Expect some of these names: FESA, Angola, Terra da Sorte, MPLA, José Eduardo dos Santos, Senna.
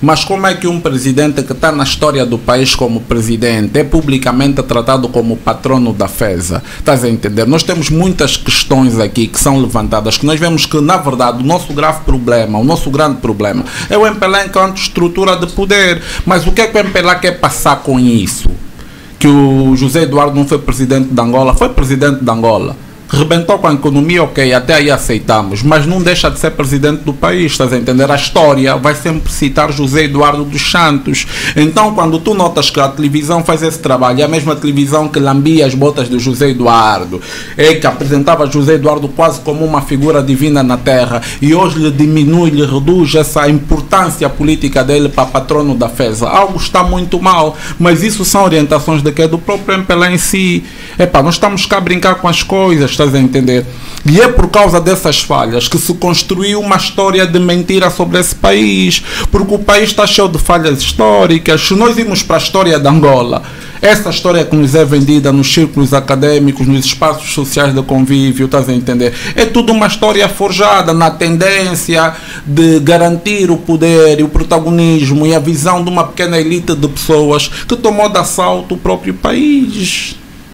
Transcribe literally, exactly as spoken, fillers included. Mas como é que um presidente que está na história do país como presidente é publicamente tratado como patrono da FESA? Estás a entender? Nós temos muitas questões aqui que são levantadas, que nós vemos que, na verdade, o nosso grave problema, o nosso grande problema, é o M P L A enquanto estrutura de poder. Mas o que é que o M P L A quer passar com isso? Que o José Eduardo não foi presidente de Angola, foi presidente de Angola. Rebentou com a economia, ok, até aí aceitamos, mas não deixa de ser presidente do país, estás a entender? A história vai sempre citar José Eduardo dos Santos. Então, quando tu notas que a televisão faz esse trabalho, é a mesma televisão que lambia as botas de José Eduardo, é que apresentava José Eduardo quase como uma figura divina na terra, e hoje lhe diminui, lhe reduz essa importância política dele para patrono da FESA. Algo está muito mal, mas isso são orientações de que é do próprio M P L A em si. Epá, nós estamos cá a brincar com as coisas, estás a entender? E é por causa dessas falhas que se construiu uma história de mentira sobre esse país, porque o país está cheio de falhas históricas. Se nós irmos para a história de Angola, essa história que nos é vendida nos círculos acadêmicos, nos espaços sociais de convívio, estás a entender? É tudo uma história forjada na tendência de garantir o poder e o protagonismo e a visão de uma pequena elite de pessoas que tomou de assalto o próprio país.